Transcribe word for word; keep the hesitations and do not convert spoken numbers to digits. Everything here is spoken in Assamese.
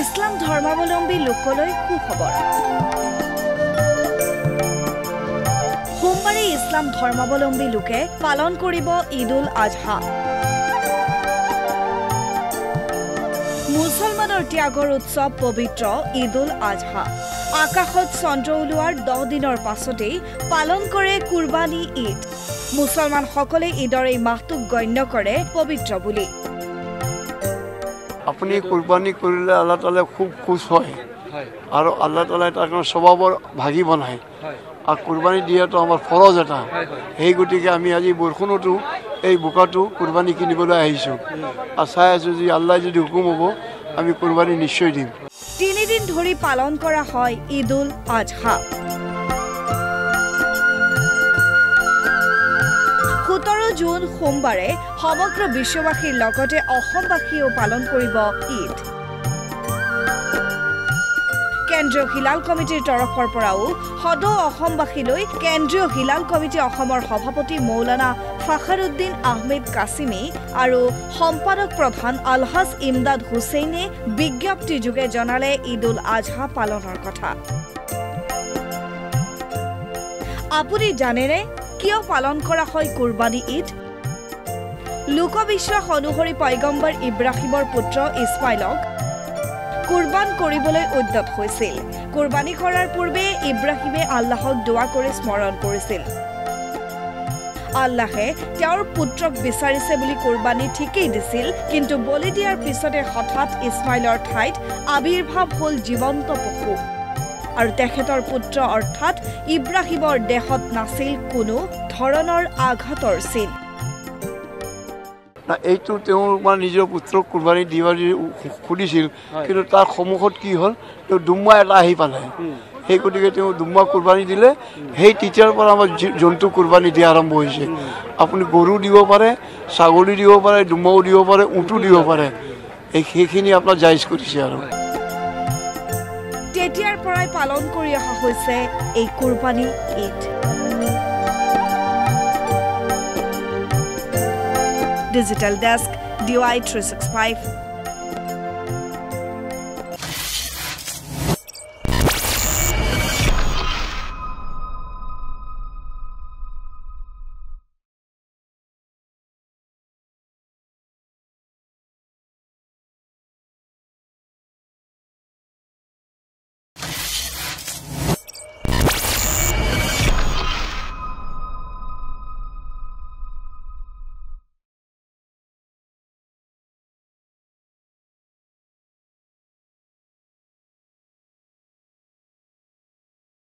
ইসলাম ধর্মাবলম্বী লোকলৈ সুখবর। সোমবাৰে ইসলাম ধর্মাবলম্বী লোকে পালন কৰিব ঈদ উল আজহা। মুসলমানৰ ত্যাগৰ উৎসৱ পবিত্ৰ ঈদ উল আজহা। আকাশত চন্দ্ৰ উলোৱাৰ দহ দিনৰ পাছতেই পালন কৰে কুরবানী ঈদ। মুসলমান সকলে ঈদৰ এই মাহটোক গণ্য কৰে পবিত্ৰ বুলি। আপনি কুরবানি করলে আল্লাহ তাআলা খুব খুশ হয় আর আল্লাহ তাআলা এটা কোনো স্বভাবর ভাগি বনায় আর কুরবানি দিয়াটো আমার ফরজ এটা। এই গতিকে আমি আজি বরষুণতো এই বোকাটো কুরবানি কিনিবলৈ আহিছো আর চাই আছো যে আল্লাহ যদি হুকুম হব আমি কুরবানি নিশ্চয় দিম। তিন দিন ধরে পালন করা হয় ঈদ উল আজহা। জুন সোমবাৰে সমগ্র বিশ্ববাসীৰ লগতে অসমবাসীয়েও পালন কৰিব ঈদ। কেন্দ্ৰীয় হিলাল কমিটিৰ তৰফৰ পৰাও সদৌ অসমবাসীলৈ কেন্দ্ৰীয় হিলাল কমিটি অসমৰ সভাপতি মৌলানা ফাখাৰুদ্দিন আহমেদ কাছিমি আৰু সম্পাদক প্ৰধান আলহাস ইমদাদ হুছেইনে বিজ্ঞপ্তি যোগে জনালে ঈদ উল আজহা পালনৰ কথা। আপুনি জানেনে কিয় পালন কৰা হয় কুরবানী ঈদ? লোকবিশ্বাস অনুসৰি পয়গম্বৰ ইব্ৰাহিমৰ পুত্ৰ ইছমাইলক কুরবান কৰিবলৈ উদ্যত হৈছিল। কুরবানী কৰাৰ পূৰ্বে ইব্ৰাহিমে আল্লাহক দোৱা কৰি স্মৰণ কৰিছিল। আল্লাহে তেওঁৰ পুত্ৰক বিচাৰিছে বুলি কুরবানী ঠিকেই দিছিল, কিন্তু বলি দিয়াৰ পিছতে হঠাৎ ইছমাইলৰ ঠাইত আবিৰ্ভাৱ হ'ল জীৱন্ত পশু আৰু তেখেতৰ পুত্ৰ অৰ্থাৎ ইব্ৰাহিমৰ দেহত নাছিল কোনো ধৰণৰ আঘাতৰ চিন। এইটো তেওঁ মানে নিজৰ পুত্ৰক কুৰবানী দিব খুজিছিল, কিন্তু তাৰ সন্মুখত কি হ'ল, তেওঁ দুম্মা এটা আহি পালে। সেই গতিকে তেওঁ দুম্মা কুৰবানী দিলে। সেই তেতিয়াৰ পৰা আমাৰ জন্তু কুৰবানী দিয়া আৰম্ভ হৈছে। আপুনি গৰু দিব পাৰে, ছাগলী দিব পাৰে, দুম্মাও দিব পাৰে, উঁটো দিব পাৰে। এই সেইখিনি আপোনাৰ জাইজ কৰিছে আৰু তেতিয়াৰ পৰাই পালন কৰি অহা হৈছে এই কুরবানী ঈদ। Digital desk D Y three six five.